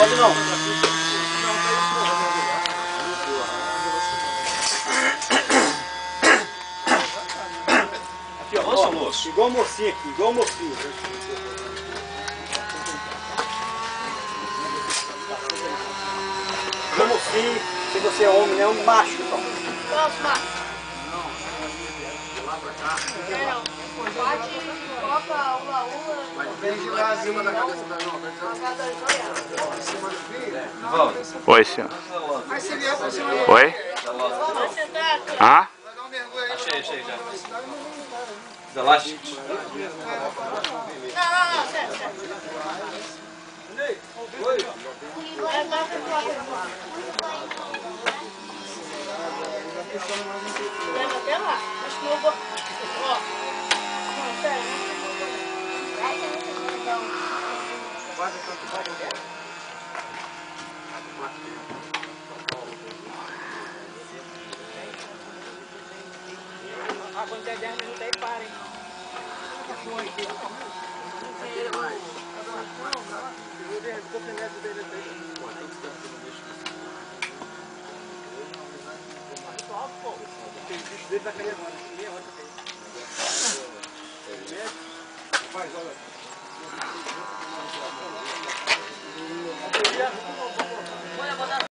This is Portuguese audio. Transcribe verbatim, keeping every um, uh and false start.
pode não. Aqui, ó, ó, moço. Igual o mocinho aqui, igual o mocinho. Igual o mocinho, se você é homem, né? É um macho, então. Qual é os machos? Lá pra cá. Copa, uma, uma. Mas tem lá acima da cabeça da não. Oi, senhor. Oi? Ah? Achei, achei já. Não, não, não, certo, certo. Oi? Leva até lá. Acho que eu vou. Ó. Não, sério. Vai ter muita gente então. Quase quanto vai até? Ah, quando der dez minutos aí para, hein? Eu vou pegar o dele até. Tem bicho dele da cadeia agora, meia hora também. Faz, olha.